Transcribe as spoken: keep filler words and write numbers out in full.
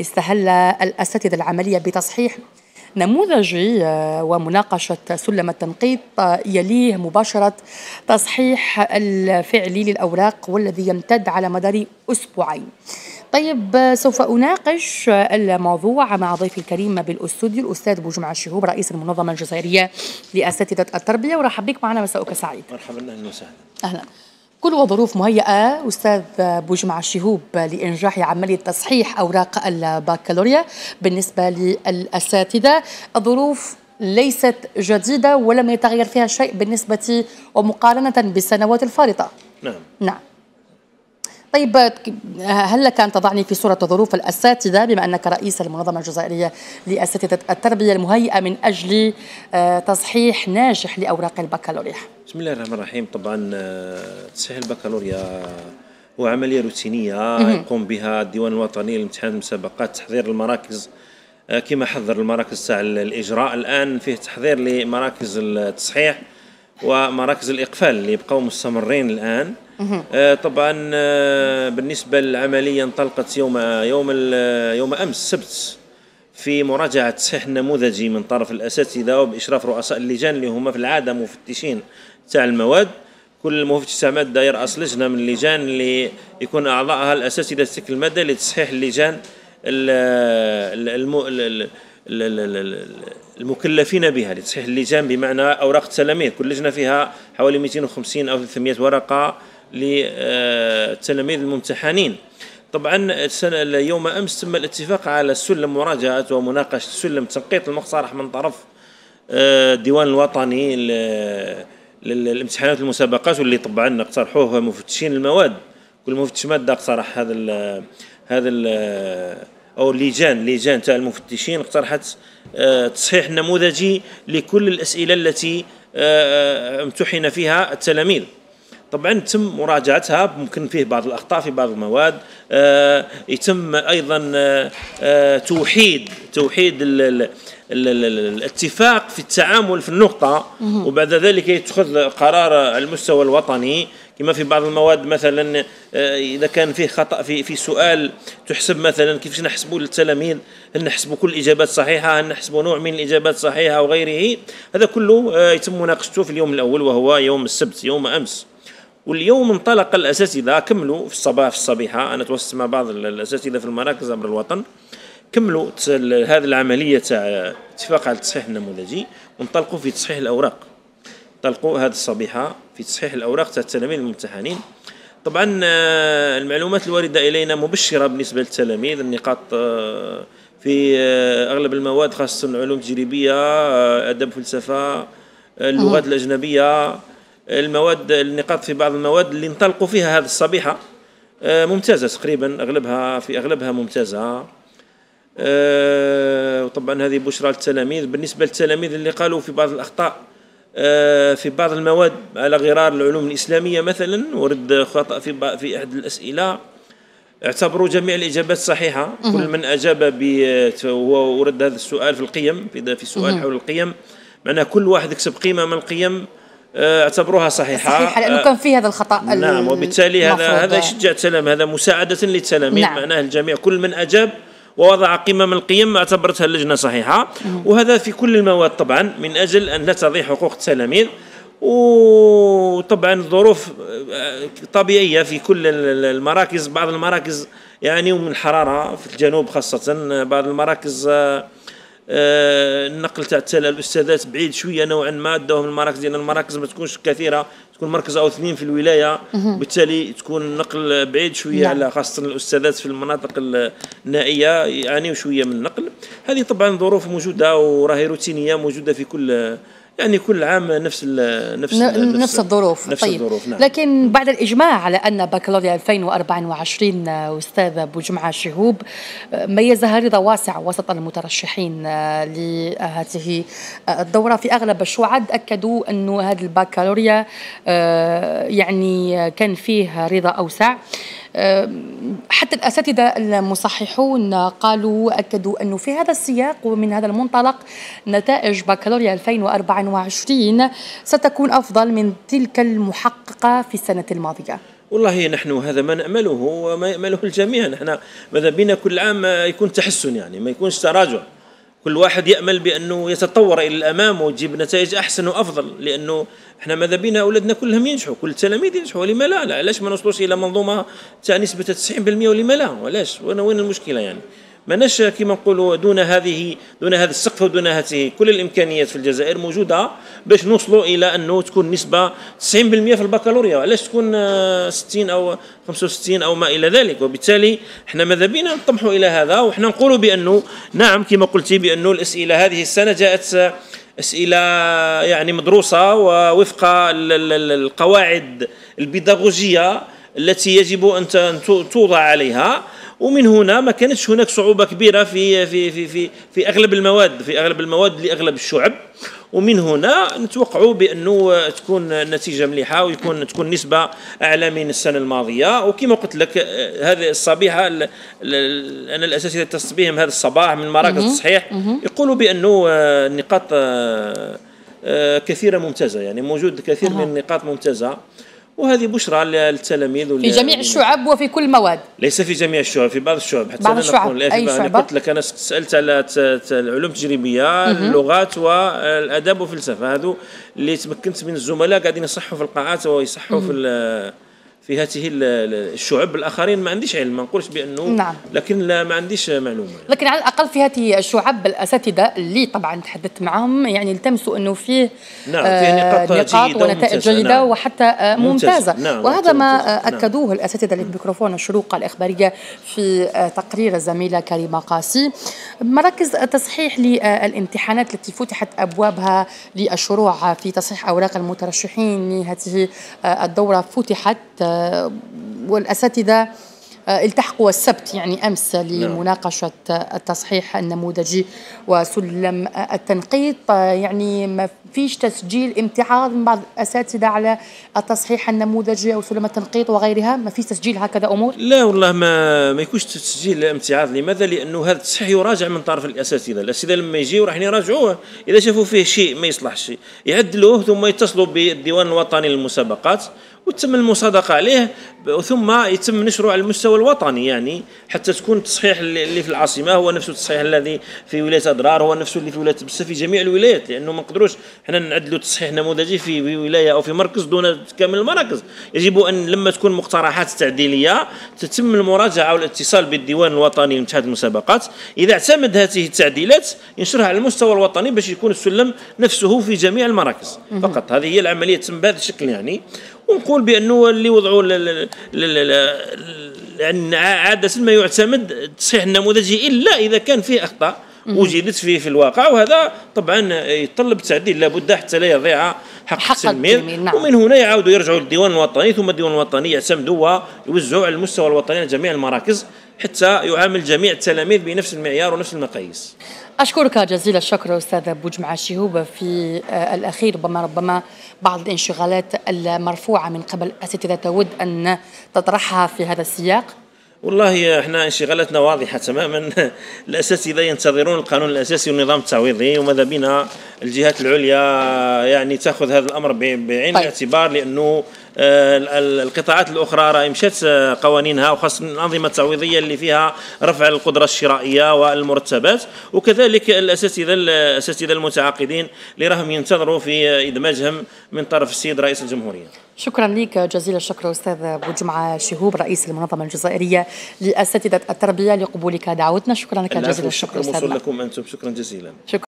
استهل الأساتذة العملية بتصحيح نموذجي ومناقشة سلم التنقيط يليه مباشرة تصحيح الفعلي للأوراق والذي يمتد على مدار أسبوعين. طيب سوف أناقش الموضوع مع ضيفي الكريم بالاستوديو الأستاذ بوجمعة شهوب رئيس المنظمة الجزائرية لأساتذة التربية، ورحب بك معنا، مساءك سعيد. مرحبا، أهلا وسهلا. أهلا. كل وظروف مهيئة أستاذ بوجمعة شهوب لإنجاح عملية تصحيح أوراق البكالوريا بالنسبة للأساتذة، الظروف ليست جديدة ولم يتغير فيها شيء بالنسبة ومقارنة بالسنوات الفارطة. نعم نعم. طيب هل لك أن تضعني في صورة ظروف الأساتذة بما أنك رئيس المنظمة الجزائرية لأساتذة التربية المهيئة من أجل تصحيح ناجح لأوراق البكالوريا؟ بسم الله الرحمن الرحيم. طبعا تصحيح البكالوريا هو عملية روتينية يقوم بها الديوان الوطني لامتحان المسابقات، تحضير المراكز كما حضر المراكز تاع الإجراء، الآن فيه تحضير لمراكز التصحيح ومراكز الإقفال اللي يبقوا مستمرين الآن. طبعا بالنسبه للعمليه انطلقت يوم يوم يوم امس السبت في مراجعه التصحيح النموذجي من طرف الاساتذه وباشراف رؤساء اللجان اللي هما في العاده مفتشين تاع المواد. كل مفتش تاع ماده يراس لجنه من اللجان اللي يكون اعضائها الاساتذه تلك الماده لتصحيح اللجان المكلفين بها لتصحيح اللجان، بمعنى اوراق التلاميذ. كل لجنه فيها حوالي مئتين وخمسين او ثلاثمئة ورقه للتلاميذ الممتحنين. طبعا يوم امس تم الاتفاق على سلم مراجعه ومناقشه سلم تنقيط المقترح من طرف الديوان الوطني للامتحانات والمسابقات، واللي طبعا اقترحوه مفتشين المواد. كل مفتش ماده اقترح هذا ال هذا ال او اللجان لجان تاع المفتشين اقترحت تصحيح نموذجي لكل الاسئله التي امتحن فيها التلاميذ. طبعا تم مراجعتها، ممكن فيه بعض الاخطاء في بعض المواد. آه يتم ايضا آه توحيد توحيد ال ال ال ال الاتفاق في التعامل في النقطه، وبعد ذلك يتخذ قرار على المستوى الوطني. كما في بعض المواد مثلا آه اذا كان فيه خطا في في سؤال تحسب مثلا كيفاش نحسبوا للتلاميذ، هل نحسبوا كل الاجابات صحيحه، هل نحسبوا نوع من الاجابات صحيحه وغيره. هذا كله آه يتم مناقشته في اليوم الاول وهو يوم السبت يوم امس. واليوم انطلق الاساتذه كملوا في الصباح في الصبيحه، انا تواصلت مع بعض الاساتذه في المراكز عبر الوطن، كملوا هذه العمليه تاع اتفاق على التصحيح النموذجي وانطلقوا في تصحيح الاوراق. انطلقوا هذه الصبيحه في تصحيح الاوراق تاع التلاميذ الممتحنين. طبعا المعلومات الوارده الينا مبشره بالنسبه للتلاميذ. النقاط في اغلب المواد خاصه العلوم تجريبيه، ادب، فلسفه، اللغات الاجنبيه، المواد النقاط في بعض المواد اللي انطلقوا فيها هذه الصبيحه ممتازه تقريبا، اغلبها في اغلبها ممتازه. وطبعا هذه بشرى للتلاميذ. بالنسبه للتلاميذ اللي قالوا في بعض الاخطاء في بعض المواد على غرار العلوم الاسلاميه مثلا، ورد خطا في في احد الاسئله، اعتبروا جميع الاجابات صحيحه. كل من اجاب وهو ورد هذا السؤال في القيم، في سؤال حول القيم، معناه كل واحد يكسب قيمه من القيم اعتبروها صحيحه صحيحه لانه كان في هذا الخطا. نعم، وبالتالي هذا هذا يشجع التلاميذ، هذا مساعده للتلاميذ. نعم. معناه الجميع، كل من اجاب ووضع قيمه من القيم اعتبرتها اللجنه صحيحه. مم. وهذا في كل المواد طبعا، من اجل ان لا تضيع حقوق التلاميذ. وطبعا الظروف طبيعيه في كل المراكز. بعض المراكز يعانيوا من الحراره في الجنوب خاصه، بعض المراكز آه النقل تاع الاستاذات بعيد شويه نوعا ما، داوهم المراكز ديال المراكز ما تكونش كثيره، تكون مركز او اثنين في الولايه، وبالتالي تكون النقل بعيد شويه على خاصه الاستاذات في المناطق النائيه يعانيوا شويه من النقل. هذه طبعا ظروف موجوده وراهي روتينيه، موجوده في كل يعني كل عام نفس ال نفس ال نفس الظروف. نفس طيب الظروف. نعم. لكن بعد الإجماع على أن بكالوريا ألفين وأربعة وعشرين أستاذ بوجمعة شهوب ميزها رضا واسع وسط المترشحين لهذه الدورة. في أغلب الشعب أكدوا أنه هذا البكالوريا يعني كان فيه رضا أوسع. حتى الأساتذة المصححون قالوا أكدوا أنه في هذا السياق ومن هذا المنطلق نتائج بكالوريا ألفين وأربعة وعشرين ستكون أفضل من تلك المحققة في السنة الماضية. والله نحن هذا ما نأمله وما يأمله الجميع. نحن ماذا بينا كل عام يكون تحسن، يعني ما يكونش تراجع، كل واحد يأمل بأنه يتطور إلى الأمام ويجيب نتائج أحسن وأفضل، لأنه احنا ماذا بينا أولادنا كلهم ينجحوا، كل التلاميذ ينجحوا، ولما لا؟ لا علاش ما نوصلوش إلى منظومة تاع نسبة تسعين بالمئة ولما لا؟ علاش؟ وين المشكلة يعني؟ ماناش كيما نقولوا دون هذه دون هذا السقف ودون هذه. كل الامكانيات في الجزائر موجوده باش نوصلوا الى انه تكون نسبه تسعين بالمئة في البكالوريا، علاش تكون ستين او خمسة وستين او ما الى ذلك. وبالتالي احنا ماذا بينا نطمحوا الى هذا، وحنا نقولوا بانه نعم كما قلتي بانه الاسئله هذه السنه جاءت اسئله يعني مدروسه ووفق القواعد البيداغوجيه التي يجب ان توضع عليها، ومن هنا ما كانتش هناك صعوبة كبيرة في في في في في اغلب المواد في اغلب المواد لاغلب الشعب، ومن هنا نتوقعوا بانه تكون النتيجة مليحة ويكون تكون نسبة اعلى من السنة الماضية. وكما قلت لك هذه الصبيحة انا الاساتذة تصبيهم هذا الصباح من مراكز التصحيح يقولوا بانه النقاط كثيرة ممتازة، يعني موجود كثير من النقاط ممتازة، وهذه بشرى للتلاميذ في جميع الشعب وفي كل المواد، ليس في جميع الشعب، في بعض الشعب حتى بعض أنا الشعب. نقول أي شعب؟ قلت لك أنا سألت على العلوم التجريبية، اللغات والأدب والفلسفة، هذو اللي تمكنت من الزملاء قاعدين يصحوا في القاعات ويصحوا في في هذه الشعب. الآخرين ما عنديش علم، ما نقولش بأنه نعم، لكن لا ما عنديش معلومة يعني. لكن على الأقل في هذه الشعب الأساتذة اللي طبعا تحدثت معهم يعني التمسوا أنه فيه نعم آه فيه نقاط, نقاط ونتائج جيدة نعم وحتى آه ممتازة, ممتازة نعم وهذا ما نعم أكدوه الأساتذة اللي في ميكروفون الشروق الإخبارية في آه تقرير الزميلة كريمة قاسي. مراكز التصحيح للامتحانات التي فتحت أبوابها للشروع في تصحيح أوراق المترشحين لهذه آه الدورة فتحت، والأساتذة التحقوا السبت يعني أمس لمناقشة التصحيح النموذجي وسلم التنقيط. يعني ما فيش تسجيل امتعاض من بعض الأساتذة على التصحيح النموذجي أو سلم التنقيط وغيرها، ما في تسجيل هكذا أمور؟ لا والله ما ما يكونش تسجيل امتعاض. لماذا؟ لأنه هذا التصحيح يراجع من طرف الأساتذة، الأساتذة لما يجيو راح يراجعوه، إذا شافوا فيه شيء ما يصلحش يعدلوه، ثم يتصلوا بالديوان الوطني للمسابقات وتم المصادقة عليه، ثم يتم نشره على المستوى الوطني، يعني حتى تكون التصحيح اللي في العاصمة هو نفسه التصحيح الذي في ولاية أدرار، هو نفسه اللي في ولاية بسة، في جميع الولايات، لأنه ما نقدروش حنا نعدلوا تصحيح نموذجي في ولاية أو في مركز دون كامل المراكز. يجب أن لما تكون مقترحات تعديلية تتم المراجعة والاتصال بالديوان الوطني لامتحان المسابقات، إذا اعتمد هذه التعديلات ينشرها على المستوى الوطني باش يكون السلم نفسه في جميع المراكز فقط. هذه هي العملية تتم بهذا الشكل يعني. ونقول بانه اللي وضعوا لان عاده ما يعتمد التصحيح النموذجي الا اذا كان فيه اخطاء وجدت فيه في الواقع، وهذا طبعا يتطلب تعديل لابد حتى لا يضيع حق التلميذ. نعم. ومن هنا يعاودوا يرجعوا للديوان الوطني، ثم الديوان الوطني يعتمدوا ويوزعوا على المستوى الوطني على جميع المراكز حتى يعامل جميع التلاميذ بنفس المعيار ونفس المقاييس. أشكرك جزيل الشكر أستاذة بوجمعة شهوب. في الأخير ربما ربما بعض الانشغالات المرفوعة من قبل أساتذة تود أن تطرحها في هذا السياق. والله احنا انشغالاتنا واضحة تماما. الأساتذة ينتظرون القانون الأساسي والنظام التعويضي، وماذا بنا الجهات العليا يعني تأخذ هذا الأمر بعين الاعتبار، لأنه القطاعات الأخرى راه مشات قوانينها، وخاصة الأنظمة التعويضية اللي فيها رفع القدرة الشرائية والمرتبات، وكذلك الأساتذة الأساتذة المتعاقدين اللي راهم ينتظروا في إدماجهم من طرف السيد رئيس الجمهورية. شكرا لك جزيل الشكر أستاذ بوجمعة شهوب رئيس المنظمة الجزائرية لأساتذة التربية لقبولك دعوتنا. شكرا لك جزيل الشكر. شكرا لكم أنتم، شكرا جزيلا. شكرا.